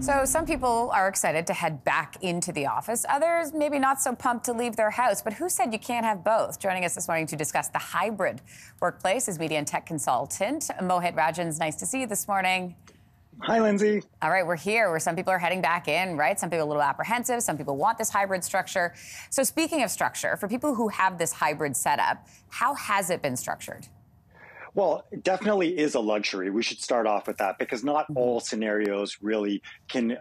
So some people are excited to head back into the office. Others maybe not so pumped to leave their house. But who said you can't have both? Joining us this morning to discuss the hybrid workplace is media and tech consultant Mohit Rajhans. Nice to see you this morning. Hi, Lindsay. All right, we're here where some people are heading back in, right? Some people are a little apprehensive. Some people want this hybrid structure. So speaking of structure, for people who have this hybrid setup, how has it been structured? Well, it definitely is a luxury. We should start off with that because not all scenarios really can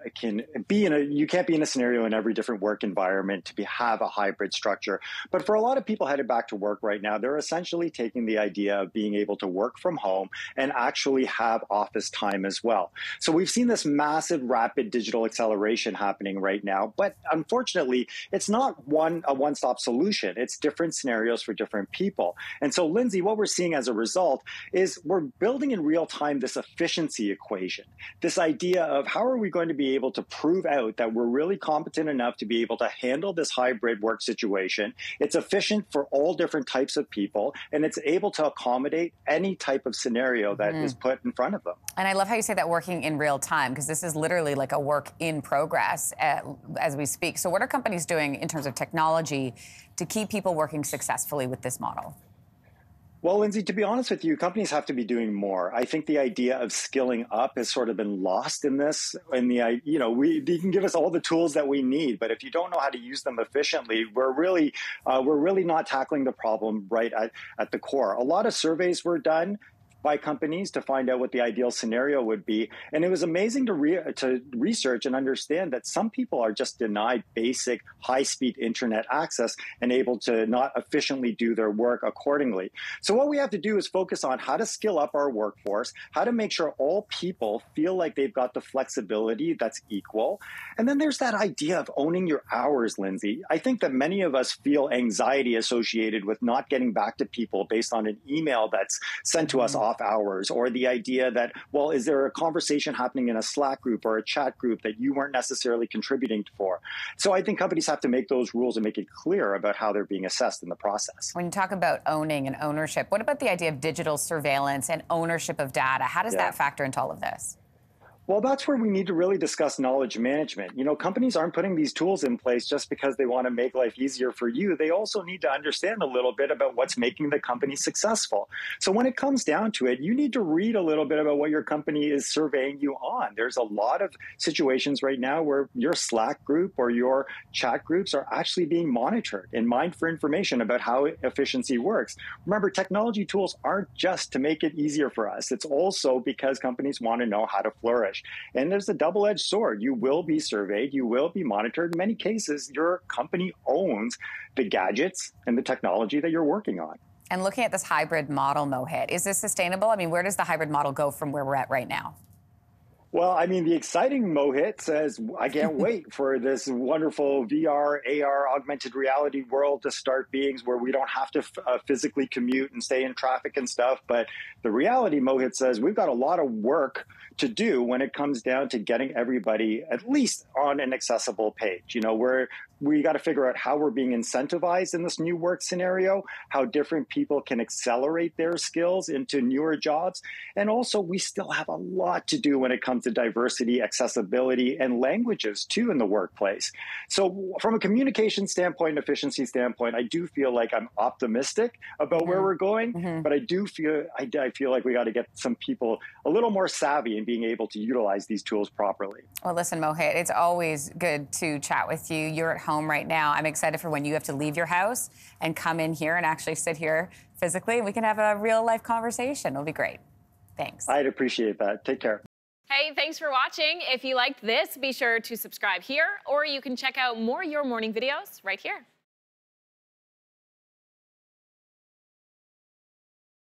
be in a, you can't be in a scenario in every different work environment to have a hybrid structure. But for a lot of people headed back to work right now, they're essentially taking the idea of being able to work from home and actually have office time as well. So we've seen this massive, rapid digital acceleration happening right now. But unfortunately, it's not a one-stop solution. It's different scenarios for different people. And so, Lindsay, what we're seeing as a result is we're building in real time this efficiency equation, this idea of how are we going to be able to prove out that we're really competent enough to be able to handle this hybrid work situation. It's efficient for all different types of people, and it's able to accommodate any type of scenario that is put in front of them. And I love how you say that working in real time, because this is literally like a work in progress as we speak. So what are companies doing in terms of technology to keep people working successfully with this model? Well, Lindsay, to be honest with you, companies have to be doing more. I think the idea of skilling up has sort of been lost in this. And you can give us all the tools that we need, but if you don't know how to use them efficiently, we're really not tackling the problem right at the core. A lot of surveys were done by companies to find out what the ideal scenario would be. And it was amazing to research and understand that some people are just denied basic high-speed internet access and able to not efficiently do their work accordingly. So what we have to do is focus on how to skill up our workforce, how to make sure all people feel like they've got the flexibility that's equal. And then there's that idea of owning your hours, Lindsay. I think that many of us feel anxiety associated with not getting back to people based on an email that's sent to us off hours, or the idea that, well, is there a conversation happening in a Slack group or a chat group that you weren't necessarily contributing for? So I think companies have to make those rules and make it clear about how they're being assessed in the process. When you talk about owning and ownership, what about the idea of digital surveillance and ownership of data? How does that factor into all of this? Well, that's where we need to really discuss knowledge management. You know, companies aren't putting these tools in place just because they want to make life easier for you. They also need to understand a little bit about what's making the company successful. So when it comes down to it, you need to read a little bit about what your company is surveying you on. There's a lot of situations right now where your Slack group or your chat groups are actually being monitored and mined for information about how efficiency works. Remember, technology tools aren't just to make it easier for us. It's also because companies want to know how to flourish. And there's a double-edged sword. You will be surveyed. You will be monitored. In many cases, your company owns the gadgets and the technology that you're working on. And looking at this hybrid model, Mohit, is this sustainable? I mean, where does the hybrid model go from where we're at right now? Well, I mean, the exciting Mohit says, I can't wait for this wonderful VR, AR, augmented reality world to start being where we don't have to physically commute and stay in traffic and stuff. But the reality, Mohit says, we've got a lot of work to do when it comes down to getting everybody at least on an accessible page. You know, we got to figure out how we're being incentivized in this new work scenario, how different people can accelerate their skills into newer jobs. And also, we still have a lot to do when it comes to diversity, accessibility, and languages, too, in the workplace. So from a communication standpoint, efficiency standpoint, I do feel like I'm optimistic about where we're going, but I feel like we got to get some people a little more savvy in being able to utilize these tools properly. Well, listen, Mohit, it's always good to chat with you. You're at home right now. I'm excited for when you have to leave your house and come in here and actually sit here physically, and we can have a real-life conversation. It'll be great. Thanks. I'd appreciate that. Take care. Hey, thanks for watching. If you liked this, be sure to subscribe here, or you can check out more Your Morning videos right here.